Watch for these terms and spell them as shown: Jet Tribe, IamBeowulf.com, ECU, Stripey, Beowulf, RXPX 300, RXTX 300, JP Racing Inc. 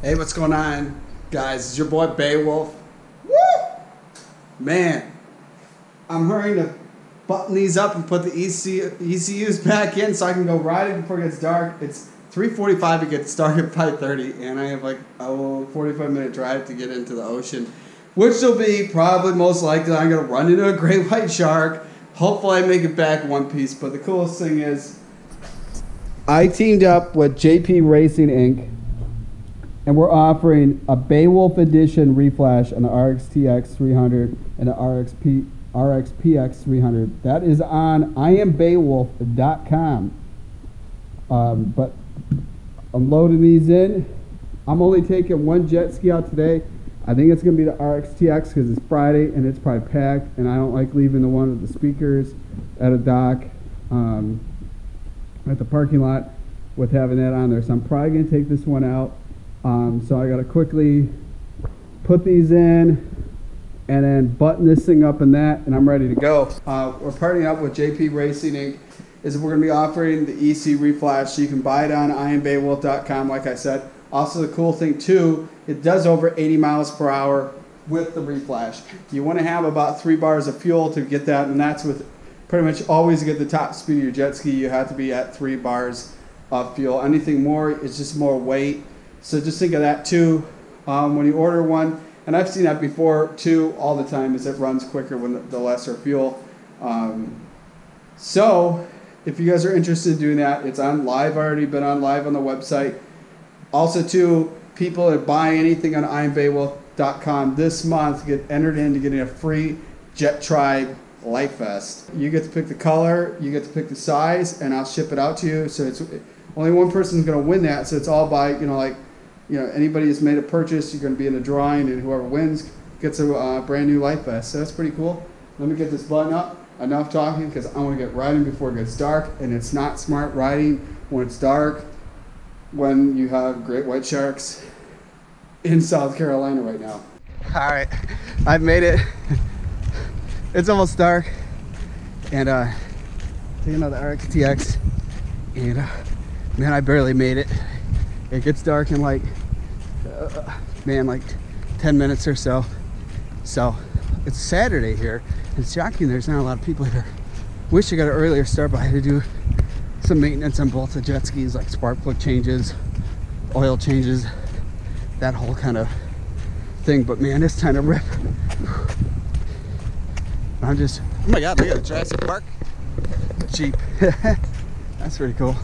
Hey, what's going on, guys? It's your boy Beowulf. Woo! Man, I'm hurrying to button these up and put the ECUs back in so I can go ride it before it gets dark. It's 3:45, it gets dark at 5:30, and I have like a 45-minute drive to get into the ocean, which will be probably most likely I'm going to run into a great white shark. Hopefully I make it back in one piece, but the coolest thing is I teamed up with JP Racing Inc. And we're offering a Beowulf edition reflash on the RXTX 300 and the RXPX 300. That is on IamBeowulf.com. But I'm loading these in. I'm only taking one jet ski out today. I think it's going to be the RXTX because it's Friday and it's probably packed. And I don't like leaving the one with the speakers at a dock at the parking lot with having that on there. So I'm probably going to take this one out. So I gotta quickly put these in and then button this thing up and that, and I'm ready to go. We're partnering up with JP Racing Inc. We're gonna be offering the EC reflash, so you can buy it on IamBeowulf.com, like I said. Also, the cool thing too, it does over 80 miles per hour with the reflash. You want to have about 3 bars of fuel to get that, and that's with pretty much always get the top speed of your jet ski. You have to be at 3 bars of fuel. Anything more, it's just more weight. So just think of that too when you order one, and I've seen that before too all the time, is it runs quicker when the lesser fuel. So if you guys are interested in doing that, it's on live, already been on live on the website. Also too, people that buy anything on IamBeowulf.com this month get entered into getting a free Jet Tribe life vest. You get to pick the color, you get to pick the size, and I'll ship it out to you. So it's only one person's going to win that, so it's all by, anybody who's made a purchase, you're going to be in a drawing, and whoever wins gets a brand new life vest. So that's pretty cool. Let me get this button up. Enough talking, because I want to get riding before it gets dark, and it's not smart riding when it's dark, when you have great white sharks in South Carolina right now. All right, I've made it. It's almost dark, and taking out the RXTX, and man, I barely made it. It gets dark in like, like 10 minutes or so. So it's Saturday here. It's shocking there's not a lot of people here. Wish I got an earlier start, but I had to do some maintenance on both the jet skis, like spark plug changes, oil changes, that whole kind of thing. But man, it's time to rip. I'm just, oh my God, look at the Jurassic Park Jeep. That's pretty cool.